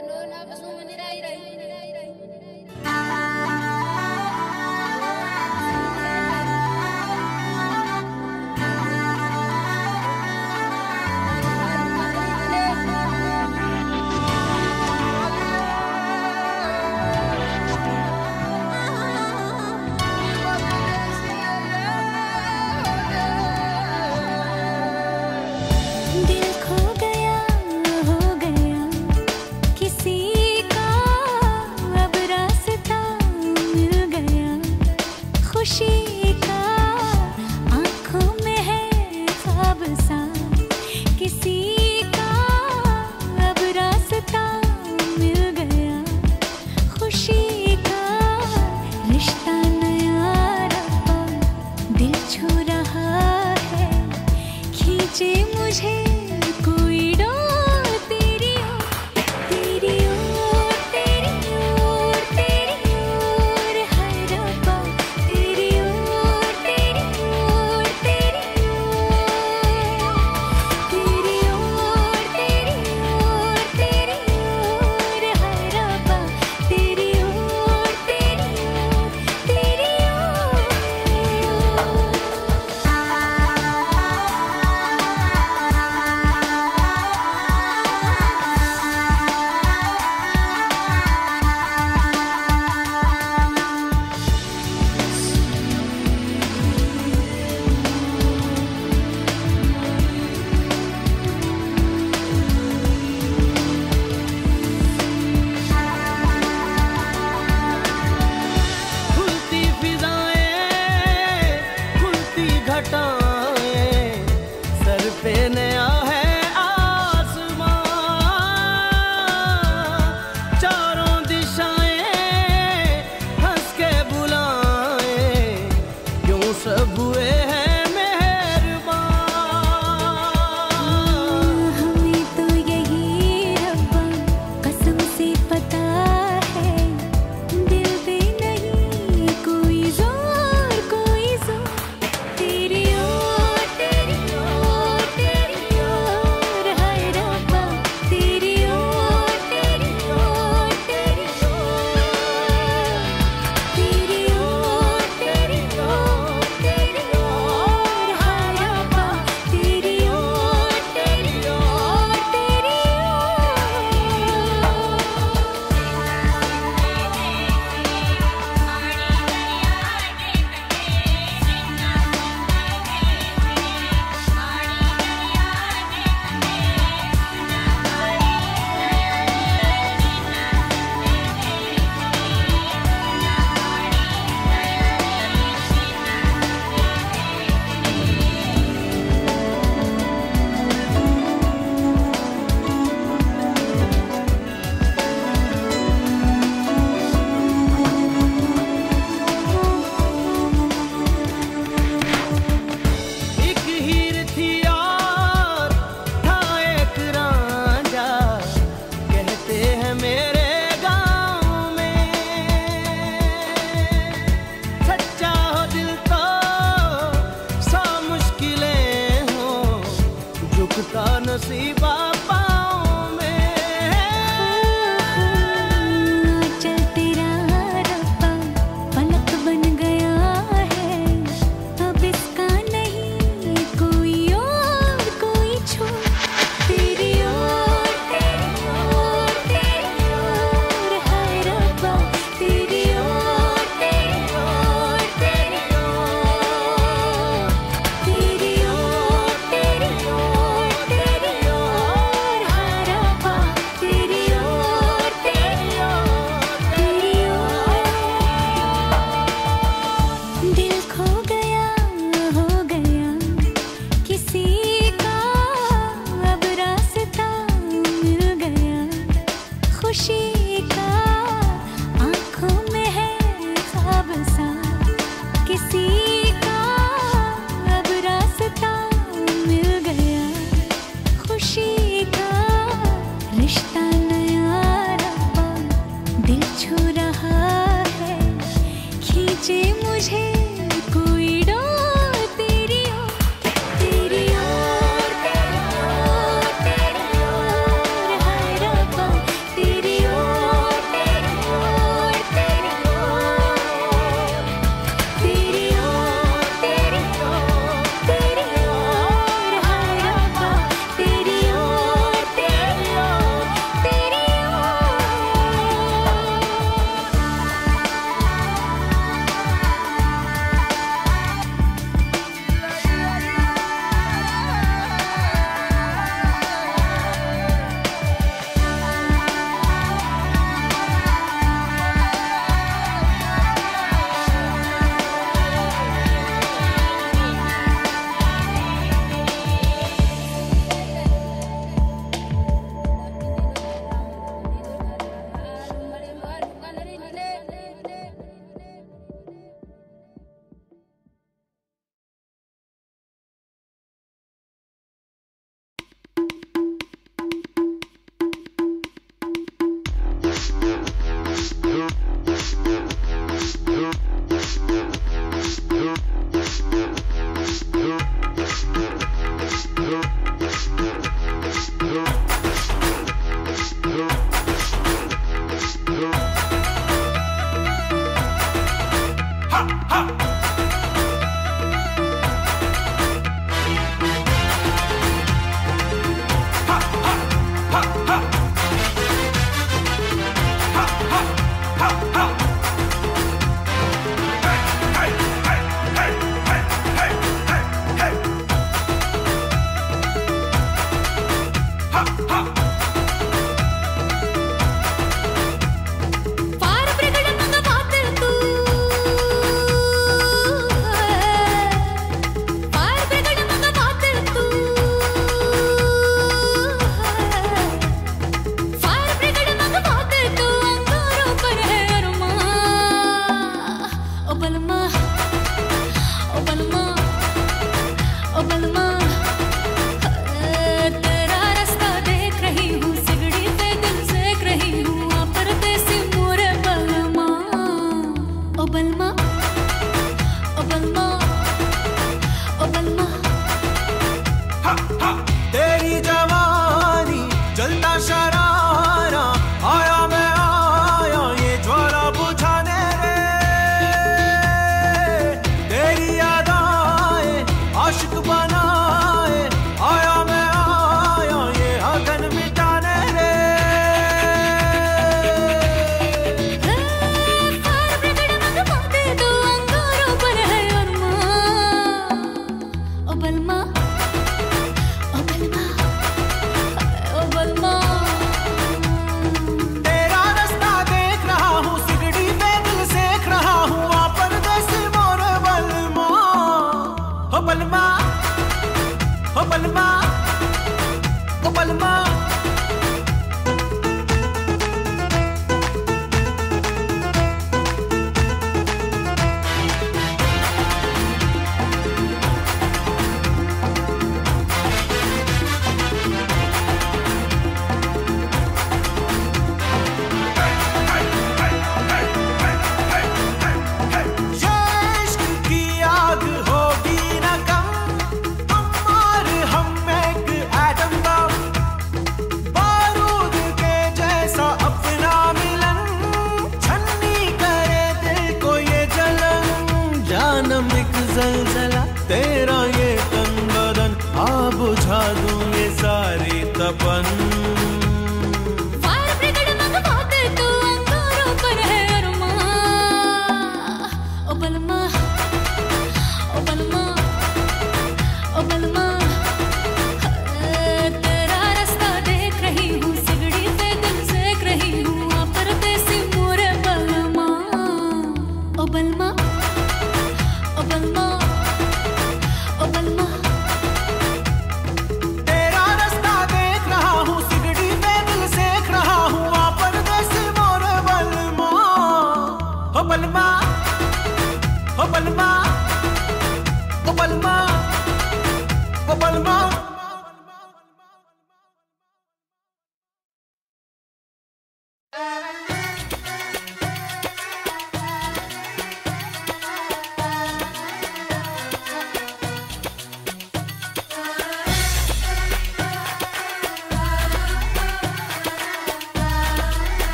तेरी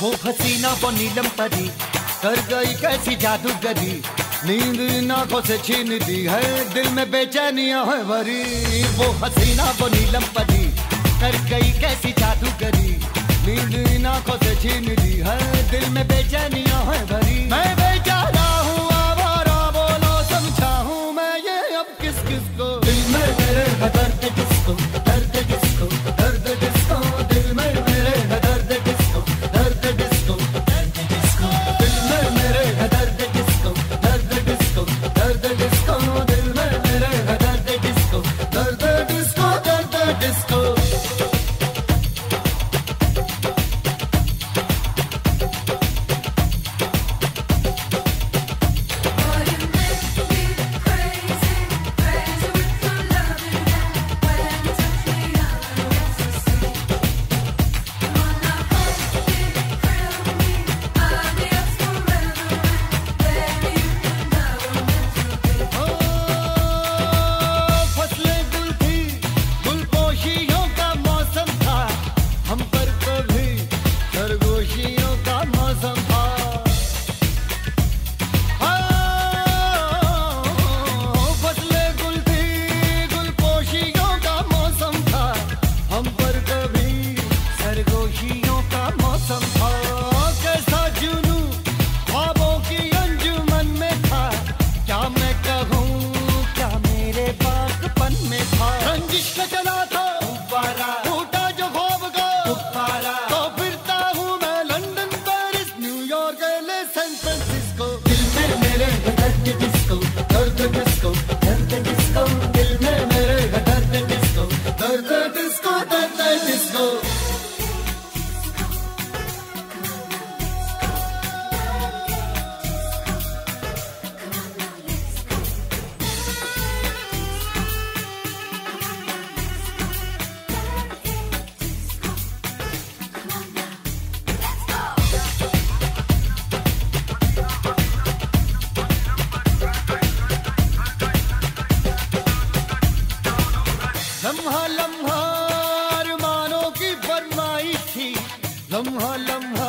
वो हसीना वो नीलम परी कर गई कैसी जादूगरी, नींद नाखों से छीन दी है दिल में बेचैनियां है भरी। वो हसीना वो नीलम परी कर गई कैसी जादूगरी, नींद नाखों से छीन दी है दिल में बेचैनियां है भरी। मैं बेचारा हूँ आवारा बोलो समझा हूँ मैं ये अब किस किस को, दिल में मेरे दर्द किसको, दर्द किसको, दर्द किसको, दिल में मेरे दर्द किसको, दर्द किसको, दर्द किसको, दिल में मेरे दर्द किसको, दर्द किसको, दर्द किसको, दिल में मेरे दर्द किसको, दर्द किसको, दर्द किसको। लम्हा लम्हा अरमानों की फरमाई थी, लम्हा लम्हा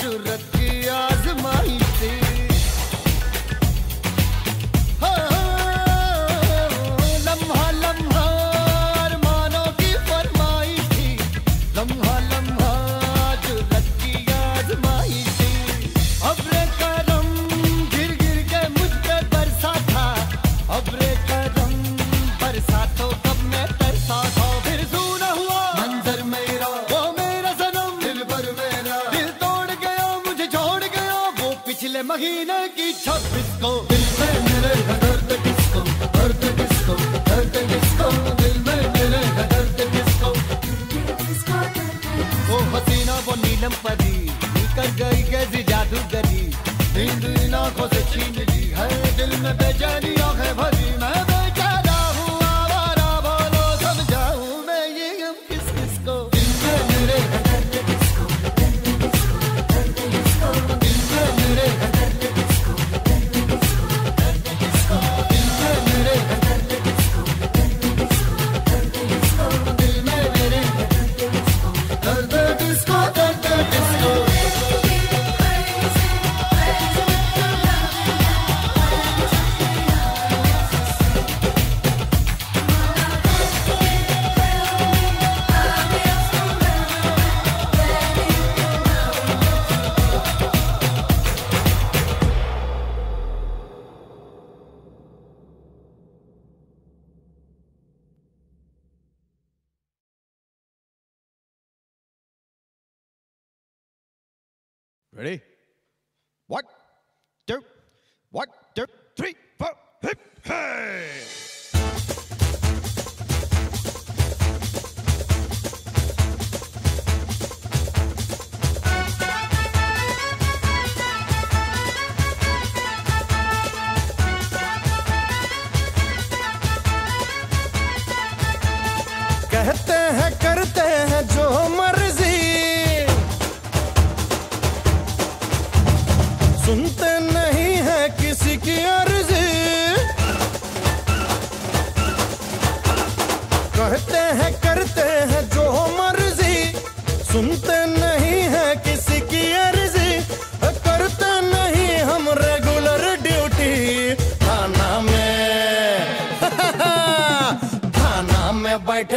जुर्रत की आजमाई थी। लम्हा लम्हा अरमानों की फरमाई थी, लम्हा लम्हा जुर्रत की आजमाई थी। अब्रे करम गिर गिर के मुझ पे बरसा था, अब्रे करम बरसा तो कब मैं महीने की 26 को, दिल में मेरे दर्द किसको, दर्द किसको, दर्द किसको, दिल में मेरे दर्द किसको। वो हसीना वो नीलम परी निकल गई कैसी जादूगरी, नींद इन आँखों से छीन ली है दिल में बेचैनी आँखें भरी। मैं बेचारा हूँ आवारा बोलो समझाऊँ मैं ये हम किस किस को, दिल में मेरे दर्द किसको, दर्द किसको, दर्द किसको, दिल में मेरे ready? 1, 2, 1, 2, 3, 4, hip, hey! कहते हैं करते हैं जो मर्जी, सुनते नहीं है किसी की अर्जी। कहते हैं करते हैं जो मर्जी, सुनते नहीं है किसी की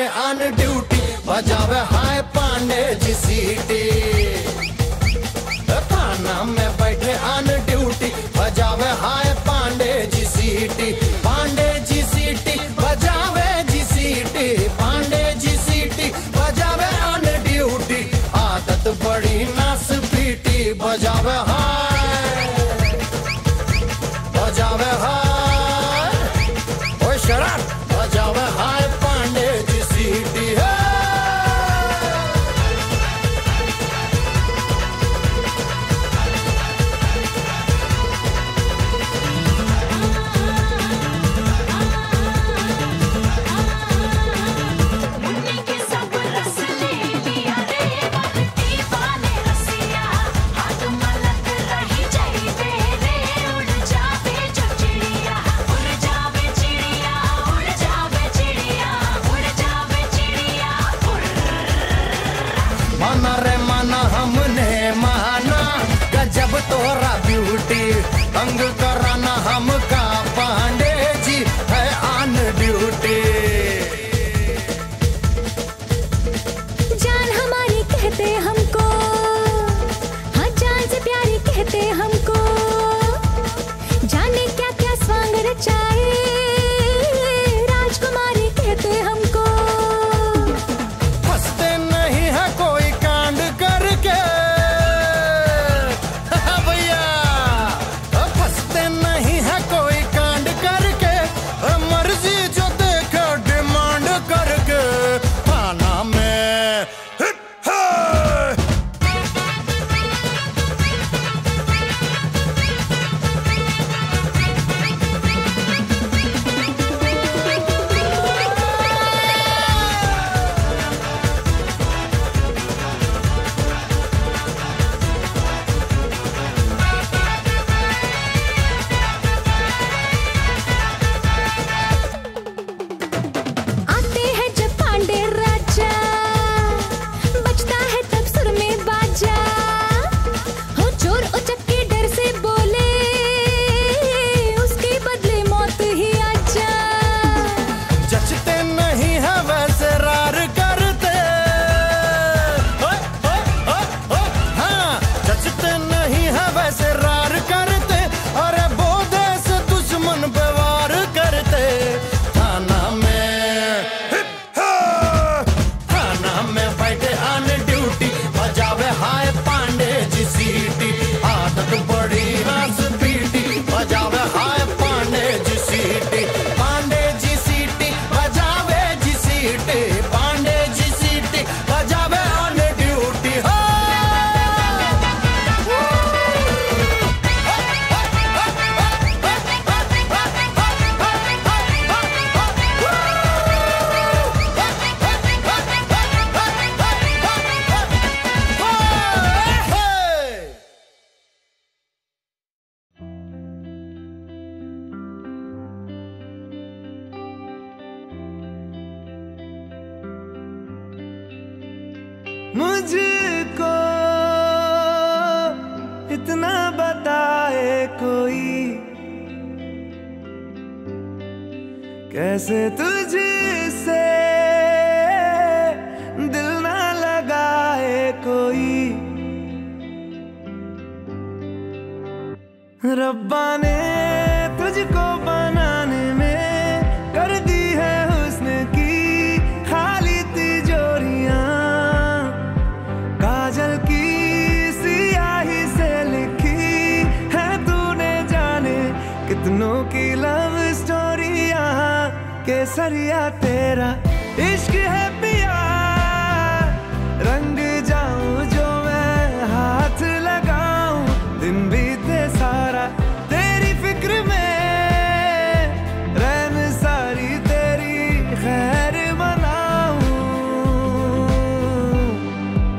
ऑन ड्यूटी, बजावे हाय पांडे जी सीटी। थाना में बैठे ऑन ड्यूटी, बजावे हाय पांडे जी सीटी। पांडे जी सीटी बजावे जी सीटी, पांडे जी सीटी बजावे ऑन ड्यूटी। आदत बड़ी नास पीटी, बजावे हाय, बजावे हाय। माना रे माना हमने माना, गजब तोरा ब्यूटी। तंग कराना हमका पांडे जी है ऑन ड्यूटी। जान हमारी कहते हमको, हाँ जान से प्यारी कहते हमको। जाने क्या क्या स्वांग रचाए, राजकुमारी कहते हमको। फंसते नहीं है कोई मुझको इतना बताए कोई, कैसे तुझसे दिल ना लगाए कोई। रब्बा ने तुझको बनाने में कर दी है हुस्न की खाली तिजोरियां। कितनों की लव स्टोरी यहाँ केसरिया, तेरा इश्क है पिया। रंग जाऊं जो मैं हाथ लगाऊं, दिन बीते सारा तेरी फिक्र में। रैन सारी तेरी खैर मनाऊं,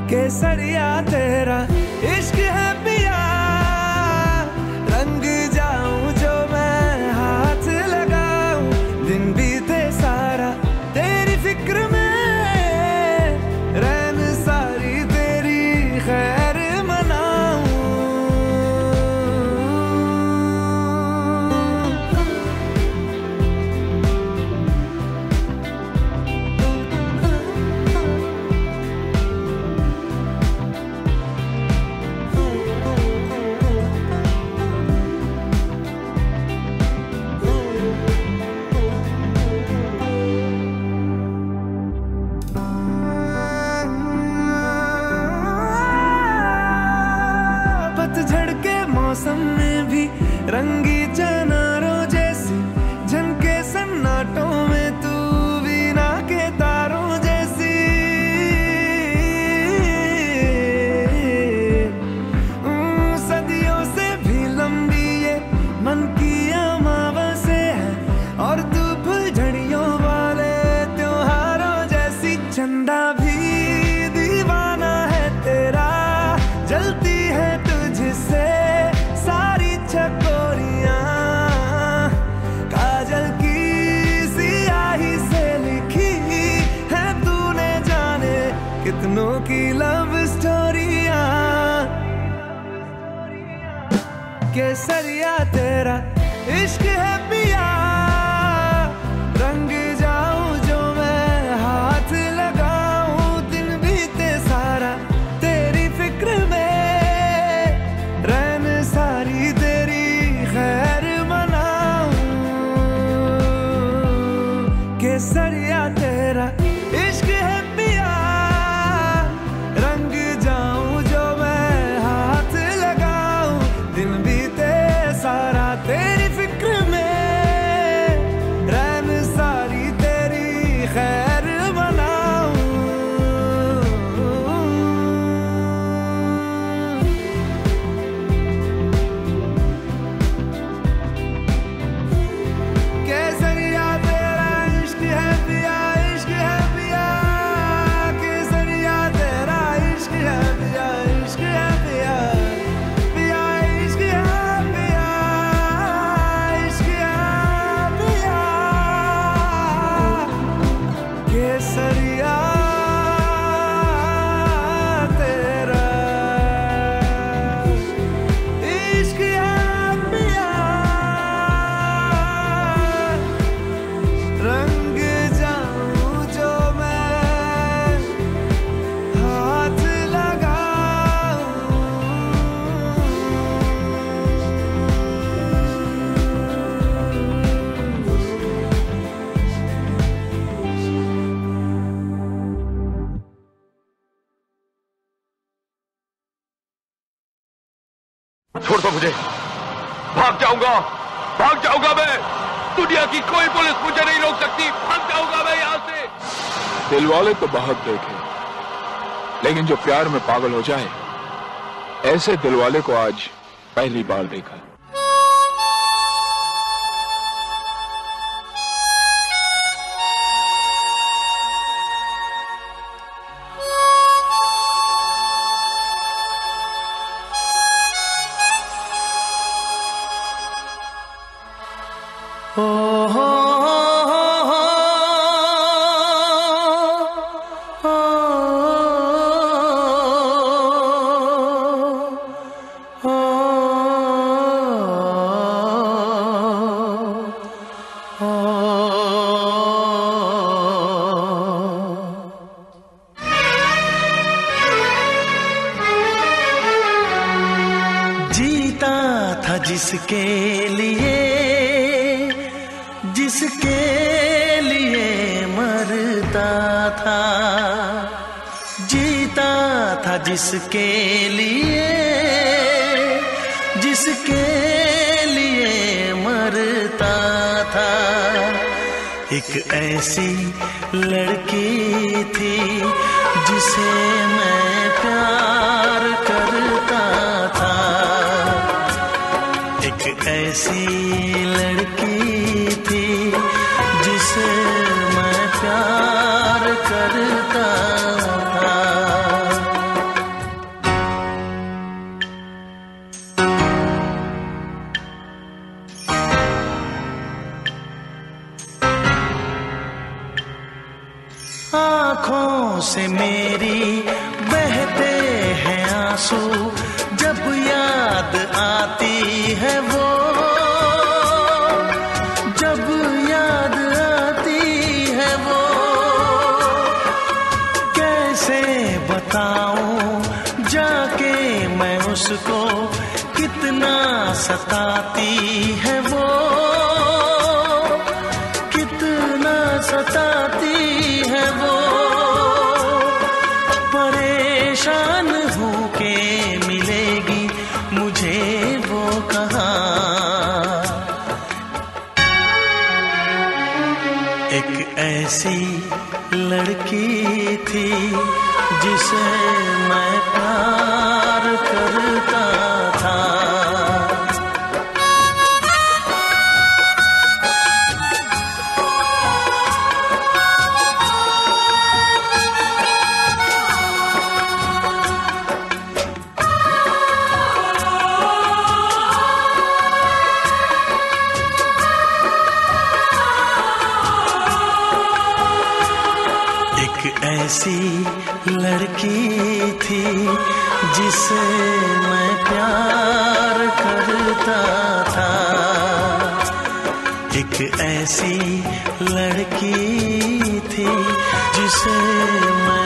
केसरिया तेरा इश्क है पिया। रंग लव स्टोरिया केसरिया तेरा इश्क है पिया, रंग जाऊं जो मैं हाथ लगाऊं, दिन बीते सारा तेरी फिक्र में, रैन सारी तेरी खैर मनाऊं, केसरिया तेरा इश्क है पिया, रंग जाऊं जो मैं हाथ लगाऊं, दिन बीते सारा तेरी फिक्र में, रैन सारी तेरी खैर बनाऊं, केसरिया तेरा इश्क है पिया, इश्क है पिया, केसरिया तेरा इश्क है पिया, इश्क है पिया, पिया इश्क है पिया, इश्क है पिया, केसरिया तेरा इश्क है पिया, रंग जाऊं जो मैं हाथ लगाऊं। छोड़ दो मुझे, भाग जाऊंगा मैं, दुनिया की कोई पुलिस मुझे नहीं रोक सकती, भाग जाऊंगा मैं यहाँ से। दिल वाले तो बहुत देखे, लेकिन जो प्यार में पागल हो जाए, ऐसे दिल वाले को आज पहली बार देखा। जिसके लिए मरता था, जीता था जिसके लिए मरता था। एक ऐसी लड़की थी जिसे मैं प्यार करता था, एक ऐसी लड़की थी जिसे मैं प्यार करता था। आँखों से मेरी बहते हैं आंसू, जब याद आती है वो, जब याद आती है वो, कैसे बताऊं जाके मैं उसको, कितना सताती है वो, कितना सताती है वो। परेशान हूं के मिलेगी मुझे वो कहां, एक ऐसी लड़की थी जिसे मैं प्यार करता था। एक ऐसी लड़की थी जिसे मैं प्यार करता था, एक ऐसी लड़की थी जिसे मैं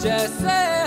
जैसे